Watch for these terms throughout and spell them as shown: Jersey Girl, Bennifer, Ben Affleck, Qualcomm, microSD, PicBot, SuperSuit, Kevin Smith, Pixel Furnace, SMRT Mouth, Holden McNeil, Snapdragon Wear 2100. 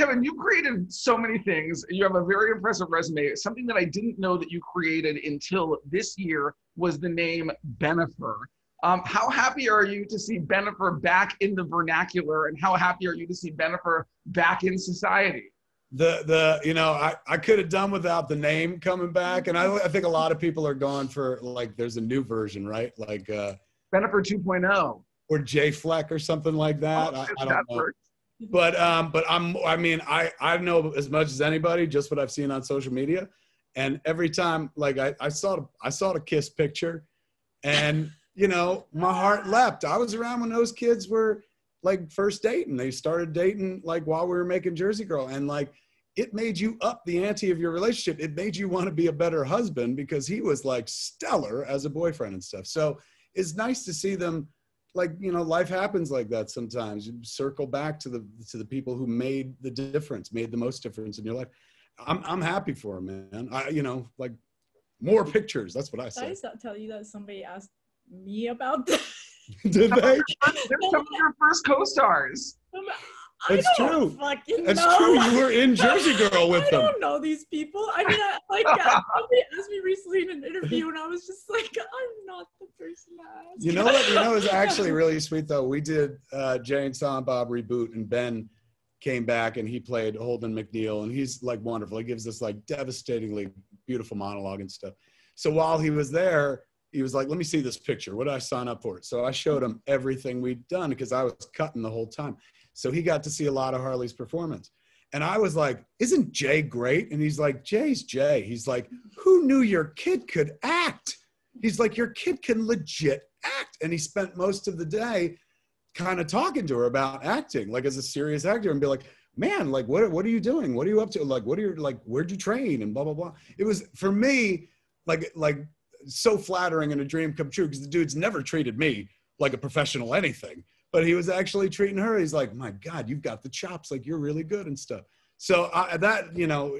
Kevin, you created so many things. You have a very impressive resume. Something that I didn't know that you created until this year was the name Bennifer. How happy are you to see Bennifer back in the vernacular, and how happy are you to see Bennifer back in society? I could have done without the name coming back, and I think a lot of people are going for, like, there's a new version, right? Like Bennifer 2.0 or Jay Fleck or something like that. I don't know. But I know as much as anybody just what I've seen on social media, and every time, like, I saw the Kiss picture, and you know, my heart leapt. I was around when those kids were like first dating. They started dating like while we were making Jersey Girl, and like it made you up the ante of your relationship. It made you want to be a better husband because he was like stellar as a boyfriend and stuff. So it's nice to see them. Like, you know, life happens like that sometimes. You circle back to the people who made the difference, made the most difference in your life. I'm happy for him, man. You know, like, more pictures. That's what I say. Did I just tell you that somebody asked me about that? Did they? They're some of your first co-stars. It's true. It's true. You were in Jersey Girl with them. I don't know these people. I mean, somebody asked me recently in an interview, and I was just like, I'm not the person that asked. You know what? You know, it was actually really sweet though. We did Jay and Silent Bob reboot, and Ben came back, and he played Holden McNeil, and he's like wonderful. He gives this like devastatingly beautiful monologue and stuff. So while he was there, he was like, let me see this picture. What did I sign up for? So I showed him everything we'd done because I was cutting the whole time. So he got to see a lot of Harley's performance. And I was like, isn't Jay great? And he's like, Jay's Jay. He's like, who knew your kid could act? He's like, your kid can legit act. And he spent most of the day kind of talking to her about acting, like as a serious actor, and be like, man, like, what are you doing? What are you up to? Like, where'd you train? And blah, blah, blah. It was, for me, like so flattering and a dream come true, because the dude's never treated me like a professional anything. But he was actually treating her. He's like, my God, you've got the chops. Like, you're really good and stuff. So that, you know,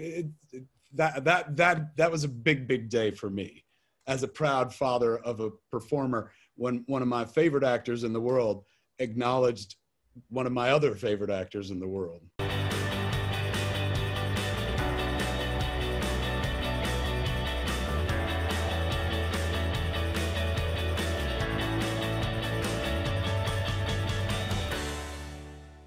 that was a big, big day for me as a proud father of a performer, when one of my favorite actors in the world acknowledged one of my other favorite actors in the world.